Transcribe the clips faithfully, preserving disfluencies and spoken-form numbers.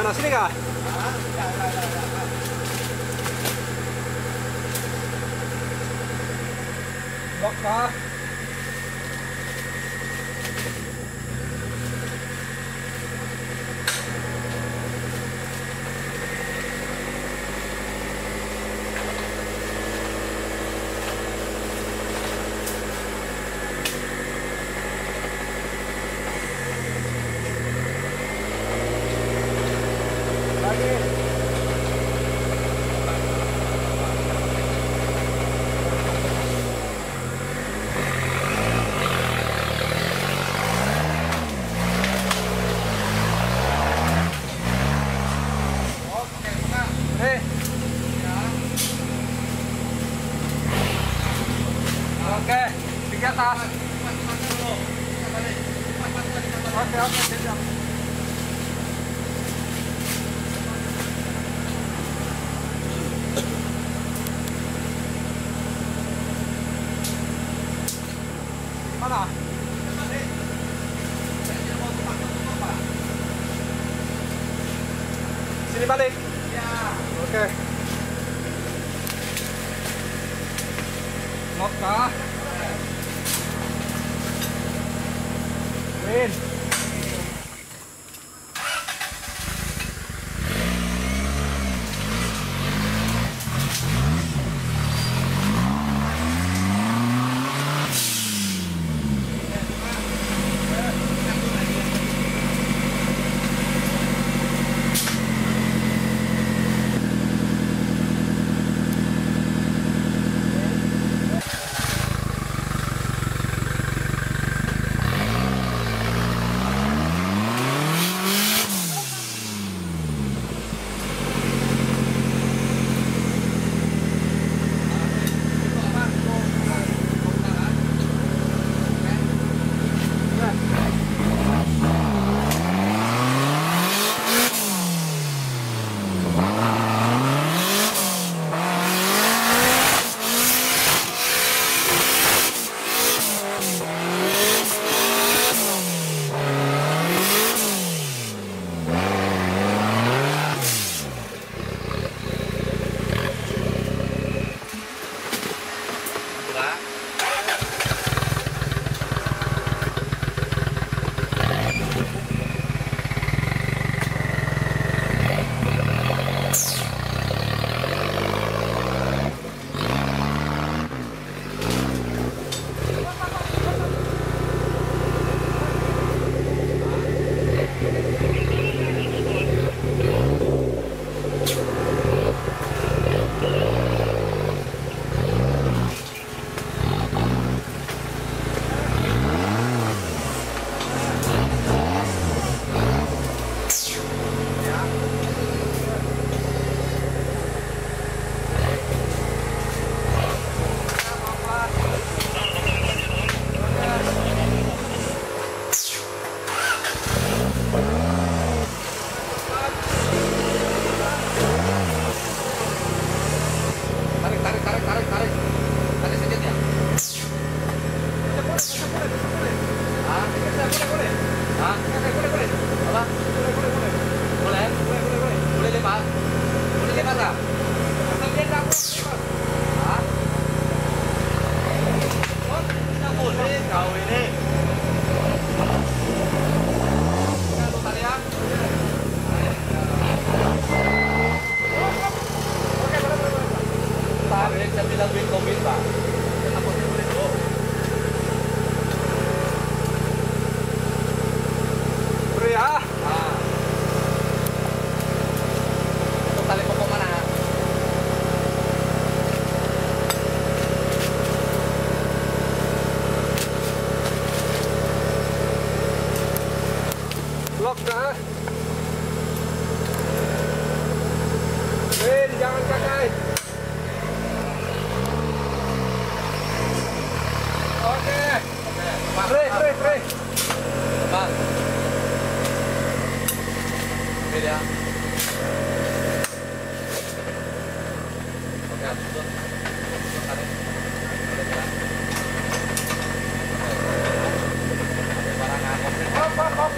Mana sini kah? Blok kah? Oke, di atas. Oke, oke, siap. Mana? Sini balik. Ya. Oke. Lock kah? Win. Hop, hop, hop.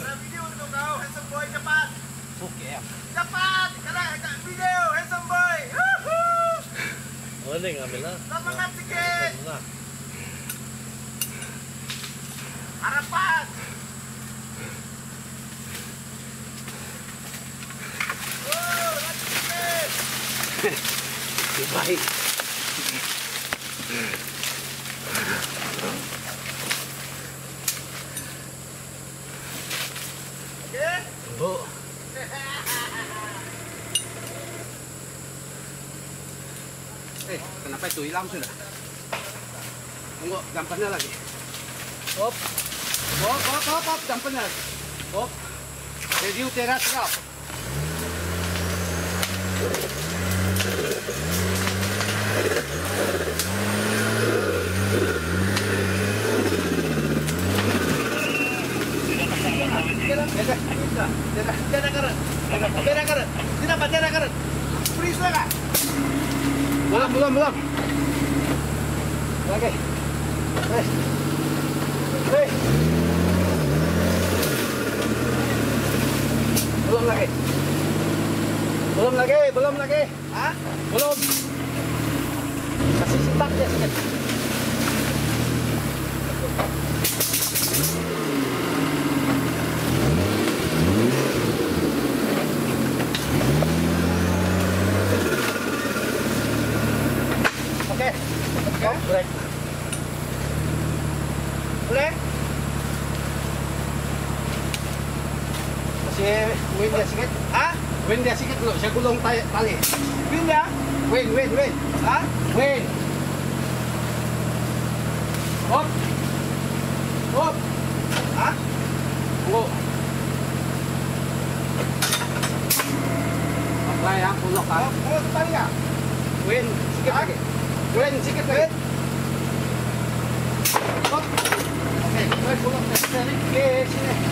Video untuk kau, handsome boy, cepat. Okey. Cepat, kena dekat video, handsome boy. Woohoo. Boleh ngambil lah. Semangat sikit. Harapan. Wow, lagi sikit. Baik. Bu. Eh, kenapa itu hilang sudah? Tunggu, jampernya lagi. Hop. Hop, hop, hop, hop, jampernya. Hop. Review teras rap. Belum, belum. Oke. Hei. Hei. Belum lagi. Belum lagi, belum lagi. Hah? Belum. Kasih setak ya sedikit. Boleh. Boleh. Masih win dia sikit. Ah, win dia sikit dulu. Saya gulung tali. Win dia. Win, win, win. Ah, win. Hop. Hop. Ah. Go. Pakai yang pulak ah. Pulak tali ya. Win sikit lagi. Win sikit lagi. Oke, kita pulang dari sini.